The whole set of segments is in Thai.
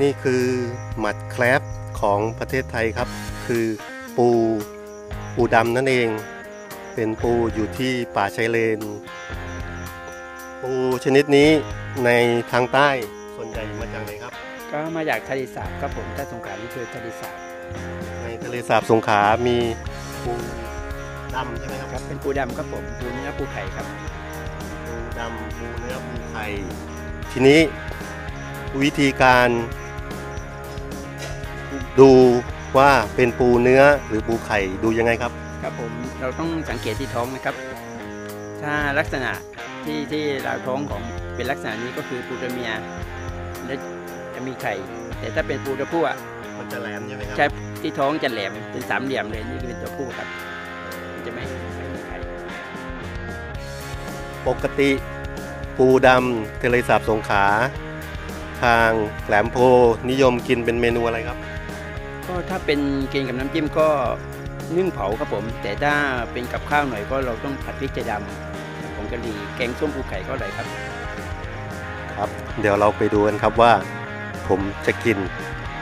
นี่คือหมัดแคลฟของประเทศไทยครับคือปูดำนั่นเองเป็นปูอยู่ที่ป่าชายเลนปูชนิดนี้ในทางใต้ส่วนใหญ่มาจากไหนครับก็มาจากทะเลสาบครับผมถ้าสงขลานี่คือทะเลสาบในทะเลสาบสงขลามีปูดำใช่ไหมครับเป็นปูดำครับผมปูเนื้อปูไข่ครับปูดำปูเนื้อปูไข่ทีนี้วิธีการดูว่าเป็นปูเนื้อหรือปูไข่ดูยังไงครับครับผมเราต้องสังเกตที่ท้องนะครับถ้าลักษณะที่ราวท้องของเป็นลักษณะนี้ก็คือปูตัวเมียและจะมีไข่แต่ถ้าเป็นปูตัวผู้อ่ะมันจะแหลมใช่ไหมครับใช่ที่ท้องจะแหลมเป็นสามเหลี่ยมเลยนี่คือเป็นตัวผู้ครับจะไม่มีไข่ปกติปูดำทะเลสาบสงขลาทางแหลมโพนิยมกินเป็นเมนูอะไรครับก็ถ้าเป็นกินกับน้ำจิ้มก็นึ่งเผาครับผมแต่ถ้าเป็นกับข้าวหน่อยก็เราต้องผัดพริกไทยดำผงกะหรี่แกงส้มปูไข่ก็อร่อยครับครับเดี๋ยวเราไปดูกันครับว่าผมจะกิน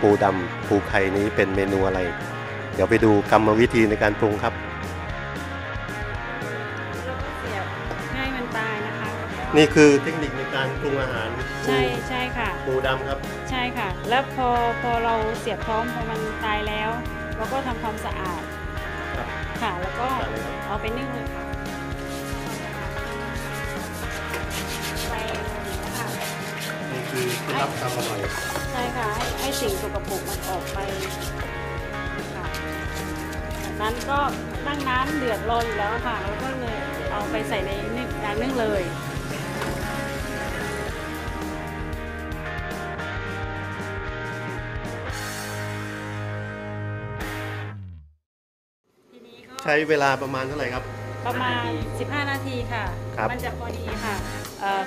ปูดำปูไข่นี้เป็นเมนูอะไรเดี๋ยวไปดูกรรมวิธีในการปรุงครับนี่คือเทคนิคในการปรุงอาหารใช่ค่ะปูดำครับใช่ค่ะแล้วพอเราเสียบพร้อมพอมันตายแล้วเราก็ทำความสะอาดค่ะแล้วก็เอาไปนึ่งเลยค่ะนี่คือเคล็ดลับความอร่อยใช่ค่ะให้สิ่งสกปรกมันออกไปค่ะจากนั้นก็ตั้งน้ำเดือดรออยู่แล้วค่ะแล้วก็เลยเอาไปใส่ในนึ่งเลยใช้เวลาประมาณเท่าไหร่ครับประมาณ15นาทีค่ะมันจะพอดีค่ะ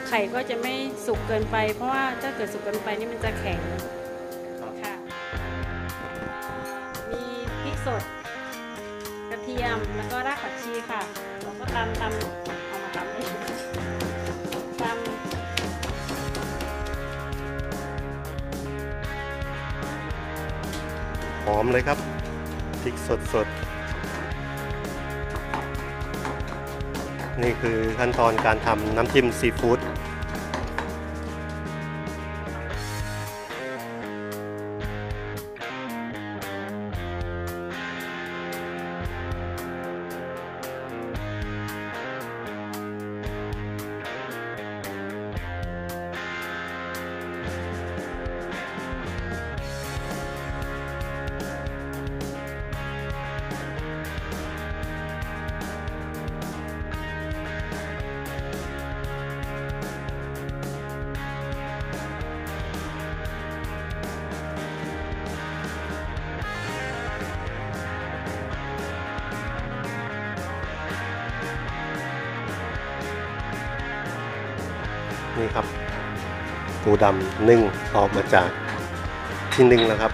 ไข่ก็จะไม่สุกเกินไปเพราะว่าถ้าเกิดสุกเกินไปนี่มันจะแข็งค่ะมีพริกสดกระเทียมแล้วก็รากผักชีค่ะแล้วก็ตำเอามาตำหอมเลยครับพริกสดๆนี่คือขั้นตอนการทำน้ำจิ้มซีฟู้ดนี่ครับปูดำนึ่งออกมาจากที่นึ่งแล้วครับ